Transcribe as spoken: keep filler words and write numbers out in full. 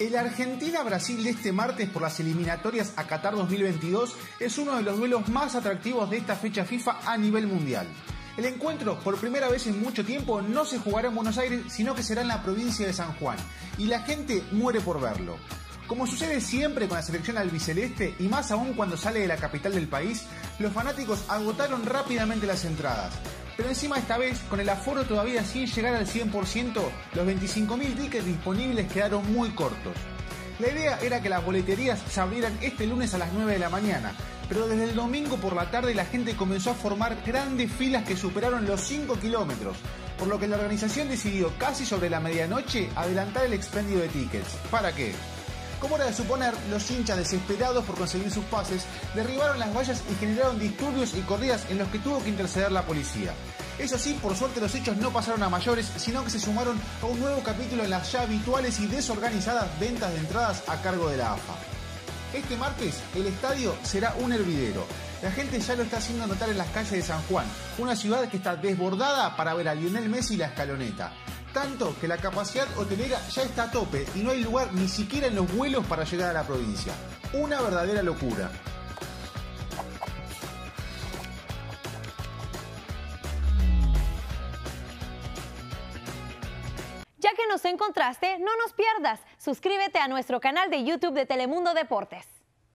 El Argentina-Brasil de este martes por las eliminatorias a Qatar dos mil veintidós es uno de los duelos más atractivos de esta fecha FIFA a nivel mundial. El encuentro, por primera vez en mucho tiempo, no se jugará en Buenos Aires, sino que será en la provincia de San Juan, y la gente muere por verlo. Como sucede siempre con la selección albiceleste, y más aún cuando sale de la capital del país, los fanáticos agotaron rápidamente las entradas. Pero encima esta vez, con el aforo todavía sin llegar al cien por ciento, los veinticinco mil tickets disponibles quedaron muy cortos. La idea era que las boleterías se abrieran este lunes a las nueve de la mañana, pero desde el domingo por la tarde la gente comenzó a formar grandes filas que superaron los cinco kilómetros, por lo que la organización decidió casi sobre la medianoche adelantar el expendio de tickets. ¿Para qué? Como era de suponer, los hinchas desesperados por conseguir sus pases derribaron las vallas y generaron disturbios y corridas en los que tuvo que interceder la policía. Eso sí, por suerte los hechos no pasaron a mayores, sino que se sumaron a un nuevo capítulo en las ya habituales y desorganizadas ventas de entradas a cargo de la A F A. Este martes, el estadio será un hervidero. La gente ya lo está haciendo notar en las calles de San Juan, una ciudad que está desbordada para ver a Lionel Messi y la escaloneta. Tanto que la capacidad hotelera ya está a tope y no hay lugar ni siquiera en los vuelos para llegar a la provincia. Una verdadera locura. Ya que nos encontraste, no nos pierdas. Suscríbete a nuestro canal de YouTube de Telemundo Deportes.